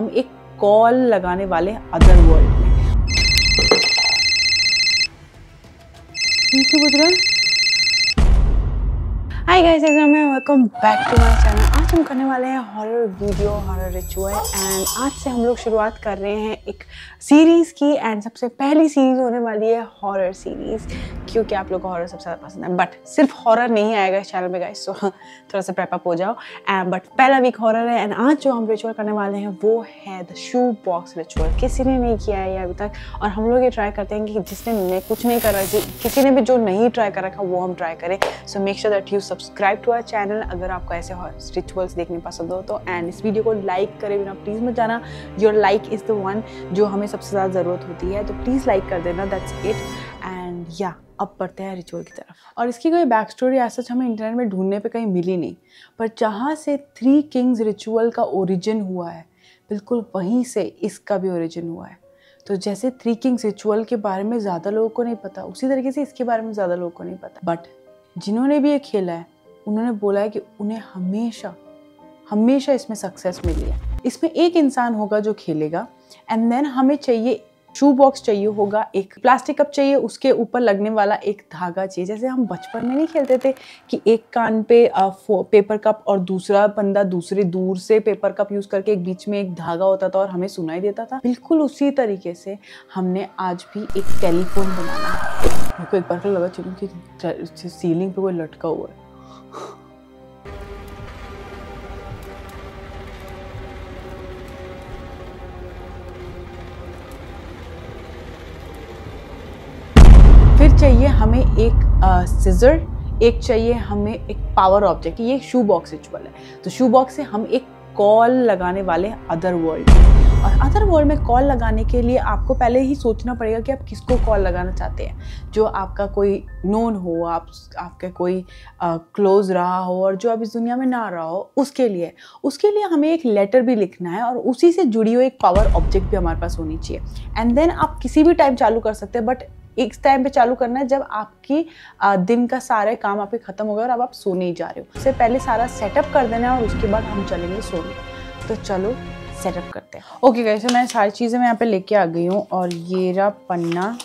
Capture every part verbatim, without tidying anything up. हम एक कॉल लगाने वाले हैं अदर वर्ल्ड में। क्यों बज रहा है? Hi guys, welcome back to my channel. आज हम करने वाले हैं horror video, horror ritual, and आज से हम लोग शुरुआत कर रहे हैं एक सीरीज की। एंड सबसे पहली सीरीज होने वाली है हॉरर सीरीज, क्योंकि आप लोगों को हॉरर सबसे ज़्यादा पसंद है। बट सिर्फ हॉरर नहीं आएगा इस चैनल में गाइस, सो थोड़ा सा प्रेप अप हो जाओ। एंड बट पहला वीक हॉरर है, एंड आज जो हम रिचुअल करने वाले हैं वो है द शू बॉक्स रिचुअल। किसी ने नहीं किया है ये अभी तक, और हम लोग ये ट्राई करते हैं कि जिसने कुछ नहीं करा, किसी ने भी जो नहीं ट्राई कर रखा वो हम ट्राई करें। So make sure that you subscribe to our channel अगर आपको ऐसे रिचुअल्स देखने पसंद हो तो। एंड इस वीडियो को लाइक करे बिना प्लीज़ मत जाना, your like is the one जो हमें सबसे ज़्यादा ज़रूरत होती है, तो प्लीज़ लाइक कर देना। दैट्स इट एंड या अब पढ़ते हैं रिचुअल की तरफ। और इसकी कोई बैक स्टोरी ऐसा हमें इंटरनेट में ढूंढने पे कहीं मिली नहीं, पर जहाँ से थ्री किंग्स रिचुअल का ओरिजिन हुआ है बिल्कुल वहीं से इसका भी ओरिजिन हुआ है। तो जैसे थ्री किंग्स रिचुअल के बारे में ज़्यादा लोगों को नहीं पता, उसी तरीके से इसके बारे में ज़्यादा लोगों को नहीं पता। बट जिन्होंने भी ये खेला है उन्होंने बोला है कि उन्हें हमेशा हमेशा इसमें सक्सेस मिली है। इसमें एक इंसान होगा जो खेलेगा, एंड देन हमें चाहिए शू बॉक्स चाहिए होगा, एक प्लास्टिक कप चाहिए, उसके ऊपर लगने वाला एक धागा चाहिए। जैसे हम बचपन में नहीं खेलते थे कि एक कान पे पेपर कप और दूसरा बंदा दूसरे दूर से पेपर कप यूज़ करके एक बीच में एक धागा होता था और हमें सुनाई देता था, बिल्कुल उसी तरीके से हमने आज भी एक टेलीफोन बनाना है। मेरे को एक बार लगा चलूँ कि सीलिंग पे कोई लटका हुआ है। चाहिए हमें एक सिजर, एक चाहिए हमें एक पावर ऑब्जेक्ट। ये शू बॉक्स रिचुअल है, तो शू बॉक्स से हम एक कॉल लगाने वाले हैं अदर वर्ल्ड में। और अदर वर्ल्ड में कॉल लगाने के लिए आपको पहले ही सोचना पड़ेगा कि आप किसको कॉल लगाना चाहते हैं। जो आपका कोई नोन हो, आप आपके कोई क्लोज रहा हो और जो अब इस दुनिया में ना रहा हो, उसके लिए उसके लिए हमें एक लेटर भी लिखना है और उसी से जुड़ी हुई एक पावर ऑब्जेक्ट भी हमारे पास होनी चाहिए। एंड देन आप किसी भी टाइम चालू कर सकते हैं, बट एक टाइम पे चालू करना है जब आपकी दिन का सारे काम आपके खत्म हो गए और अब आप सोने ही जा रहे हो। उससे पहले सारा सेटअप कर देना है और उसके बाद हम चलेंगे सोने। तो चलो सेटअप करते हैं। ओके गाइस, तो मैं सारी चीज़ें मैं यहाँ पे लेके आ गई हूँ और ये रहा पन्ना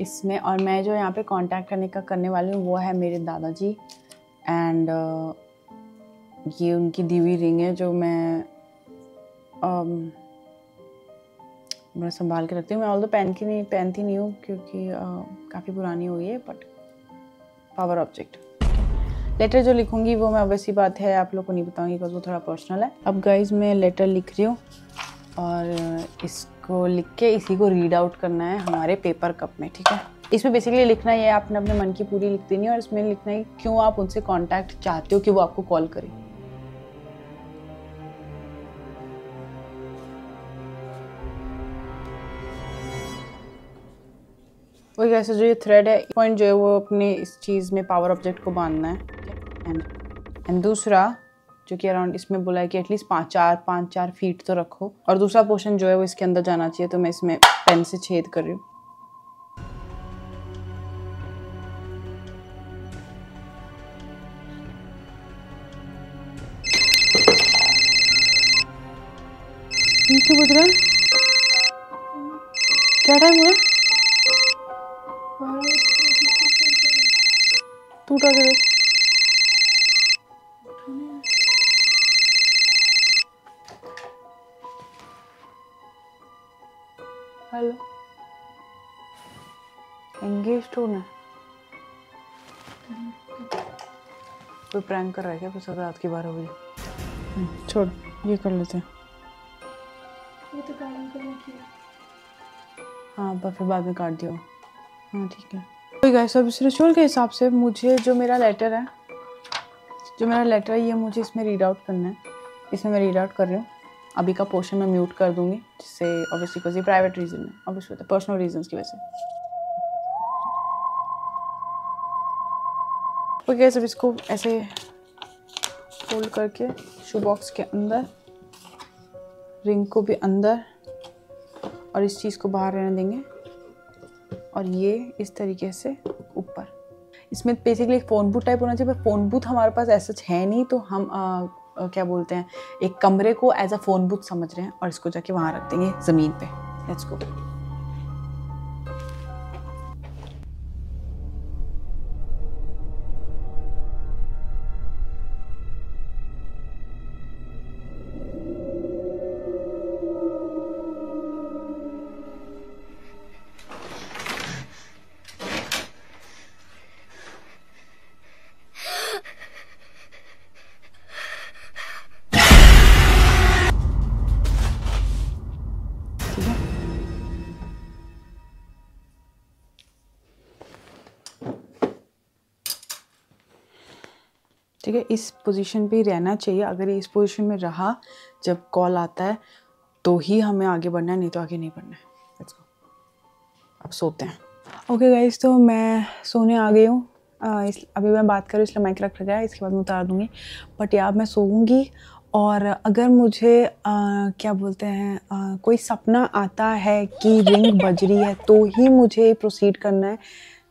इसमें। और मैं जो यहाँ पे कांटेक्ट करने का करने वाली हूँ वो है मेरे दादाजी, एंड uh, ये उनकी दी हुई रिंग है जो मैं um, बड़ा संभाल के रखती हूँ। मैं ऑल दो पहन की नहीं पहनती नहीं हूँ क्योंकि काफ़ी पुरानी हो गई है। बट पावर ऑब्जेक्ट लेटर जो लिखूँगी वो मैं ऑब्वियसली बात है आप लोग को नहीं बताऊँगी बिकॉज वो थोड़ा पर्सनल है। अब गाइज मैं लेटर लिख रही हूँ और इसको लिख के इसी को रीड आउट करना है हमारे पेपर कप में, ठीक है। इसमें बेसिकली लिखना है आपने अपने मन की पूरी लिख देनी है और इसमें लिखना है क्यों आप उनसे कॉन्टैक्ट चाहते हो कि वो आपको कॉल करें। वही वैसे जो ये थ्रेड है पॉइंट जो है वो अपने इस चीज़ में पावर ऑब्जेक्ट को बांधना है। एंड एंड दूसरा जो कि अराउंड इसमें बोला है कि एटलीस्ट पाँच चार पाँच चार फीट तो रखो, और दूसरा पोर्शन जो है वो इसके अंदर जाना चाहिए। तो मैं इसमें पेन से छेद कर रही हूँ। क्यों बज रहा है? क्या टाइम हो रहा है? टूटा गया हेलो एंगेज होना, कोई प्रैंक कर रहा है क्या? कुछ रात की बारह बजे छोड़, ये कर लेते हैं। ये तो हाँ पर फिर बाद में काट दिया। हाँ ठीक है। तो गाइस अब इस रिचुअल के हिसाब से मुझे जो मेरा लेटर है जो मेरा लेटर है ये मुझे इसमें रीड आउट करना है। इसमें मैं रीड आउट कर रही हूँ। अभी का पोर्शन मैं म्यूट कर दूँगी जिससे ऑब्वियसली कोई प्राइवेट रीज़न है, ऑब्वियसली तो पर्सनल रीजंस की वजह से। ओके गाइस, अब इसको ऐसे फोल्ड करके शू बॉक्स के अंदर, रिंग को भी अंदर और इस चीज़ को बाहर रहने देंगे और ये इस तरीके से ऊपर। इसमें बेसिकली एक फ़ोन बूथ टाइप होना चाहिए, पर फ़ोन बूथ हमारे पास ऐसा है नहीं, तो हम क्या बोलते हैं, एक कमरे को एज अ फोन बुक समझ रहे हैं और इसको जाके वहाँ रख देंगे ज़मीन पे। Let's go. ठीक है, इस पोजीशन पे ही रहना चाहिए। अगर इस पोजीशन में रहा जब कॉल आता है तो ही हमें आगे बढ़ना है, नहीं तो आगे नहीं बढ़ना है। लेट्स गो, अब सोते हैं। ओके गाइस, तो मैं सोने आ गई हूँ। अभी मैं बात करूँ इसलिए माइक रख रखा है, इसके बाद मैं उतार दूँगी। बट यार मैं सोऊंगी, और अगर मुझे आ, क्या बोलते हैं आ, कोई सपना आता है कि रिंग बज रही है तो ही मुझे प्रोसीड करना है,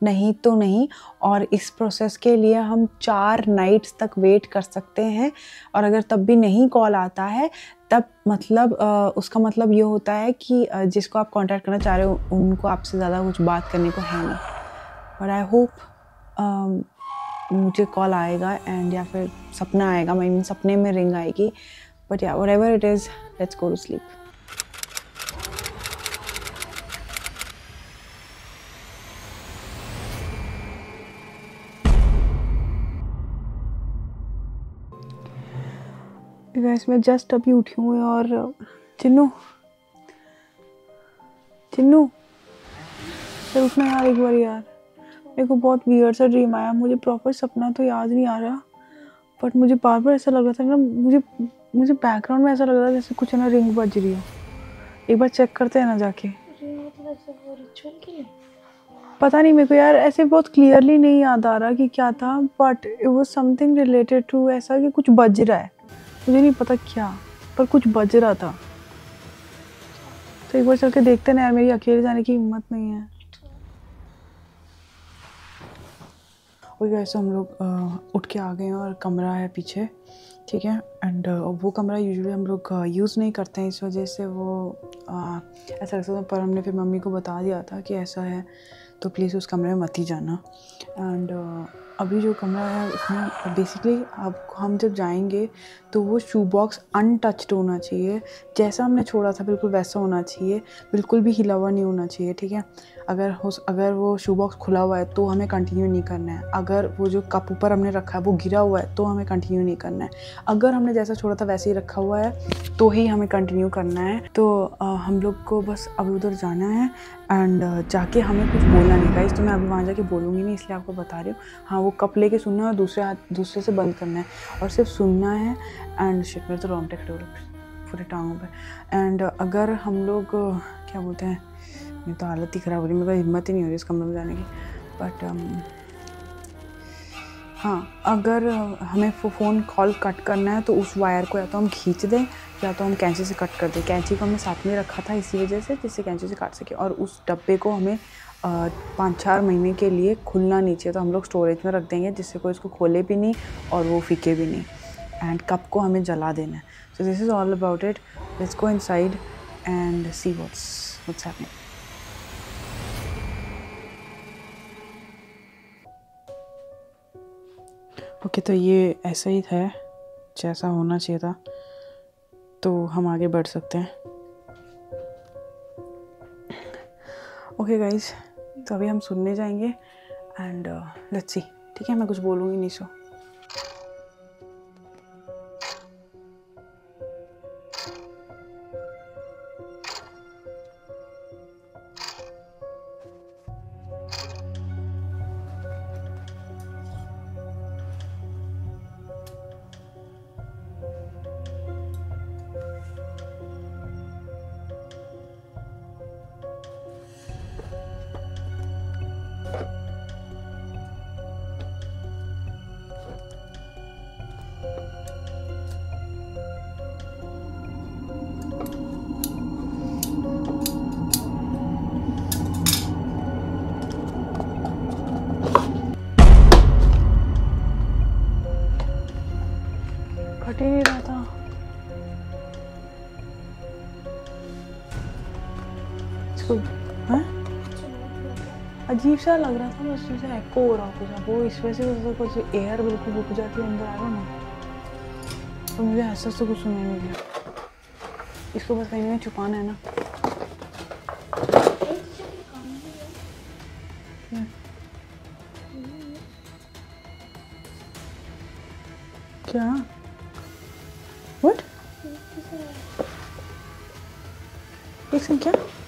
नहीं तो नहीं। और इस प्रोसेस के लिए हम चार नाइट्स तक वेट कर सकते हैं, और अगर तब भी नहीं कॉल आता है तब मतलब आ, उसका मतलब ये होता है कि आ, जिसको आप कांटेक्ट करना चाह रहे हो उनको आपसे ज़्यादा कुछ बात करने को है नहीं। और आई होप मुझे कॉल आएगा एंड या फिर सपना आएगा, मैं मीन सपने में रिंग आएगी। बट या whatever it is, let's go to sleep. Guys, मैं जस्ट अभी उठी हूँ। और चिन्नू चिन्नू चल उठना यार एक बार। यार मेरे को बहुत वियर्ड सा ड्रीम आया, मुझे प्रॉपर सपना तो याद नहीं आ रहा, बट मुझे बार बार ऐसा लग रहा था ना, मुझे मुझे बैकग्राउंड में ऐसा लग रहा था जैसे कुछ है ना रिंग बज रही हो। एक बार चेक करते हैं ना जाके। पता नहीं मेरे को यार, ऐसे बहुत क्लियरली नहीं याद आ रहा कि क्या था, but it was something related to ऐसा कि कुछ बज रहा है, मुझे नहीं पता क्या, पर कुछ बज रहा था। तो एक बार चल के देखते ना यार, मेरी अकेले जाने की हिम्मत नहीं है। वैसे हम लोग उठ के आ गए हैं, और कमरा है पीछे, ठीक है। एंड वो कमरा यूजुअली हम लोग यूज़ नहीं करते हैं, इस वजह से वो आ, ऐसा लगता था। पर हमने फिर मम्मी को बता दिया था कि ऐसा है तो प्लीज़ उस कमरे में मत ही जाना। एंड अभी जो कमरा है उसमें बेसिकली अब हम जब जाएंगे तो वो शू बॉक्स अनटच्ड होना चाहिए, जैसा हमने छोड़ा था बिल्कुल वैसा होना चाहिए, बिल्कुल भी हिला हुआ नहीं होना चाहिए, ठीक है। अगर हो अगर वो शू बॉक्स खुला हुआ है तो हमें कंटिन्यू नहीं करना है, अगर वो जो कप ऊपर हमने रखा है वो गिरा हुआ है तो हमें कंटिन्यू नहीं करना है, अगर हमने जैसा छोड़ा था वैसे ही रखा हुआ है तो ही हमें कंटिन्यू करना है। तो आ, हम लोग को बस अब उधर जाना है, एंड जाके हमें कुछ बोलना नहीं गाइस। तो मैं अभी वहाँ जाके बोलूँगी नहीं, इसलिए आपको बता रही हूँ। हाँ, वो कप लेके सुनना है और दूसरे हाथ दूसरे से बंद करना है, और सिर्फ सुनना है। एंड शिट, मेरे तो रोंगटे खड़े हो रहे पूरे टांगों पर। एंड अगर हम लोग क्या बोलते हैं, मेरी तो हालत ही ख़राब हो रही, मेरे को हिम्मत ही नहीं हो रही इस कमरे में जाने की। बट um, हाँ, अगर हमें फ़ोन कॉल कट करना है तो उस वायर को या तो हम खींच दें या तो हम कैंची से कट कर दें। कैंची को हमने साथ में रखा था इसी वजह से, जिससे कैंची से काट सके। और उस डब्बे को हमें पाँच चार महीने के लिए खुलना नहीं चाहिए, तो हम लोग स्टोरेज में रख देंगे, जिससे कोई इसको खोले भी नहीं और वो फीके भी नहीं। एंड कप को हमें जला देना है। So this is all about it. Let's go inside and see what's what's happening. Okay okay, तो ये ऐसा ही था जैसा होना चाहिए था, तो हम आगे बढ़ सकते हैं। ओके okay गाइज, तो अभी हम सुनने जाएंगे एंड लेट्स सी, ठीक है। मैं कुछ बोलूँगी नहीं। सो इसको अजीब सा लग रहा था, बस मुझे एको हो रहा कुछ, वो इस वजह से कुछ एयर बिल्कुल रुक जाती है अंदर आ रहा ना, तो मुझे ऐसा से कुछ सुनाई नहीं दिया। इसको बस कहीं में छुपाना है ना। क्या व्हाट? एक संख्या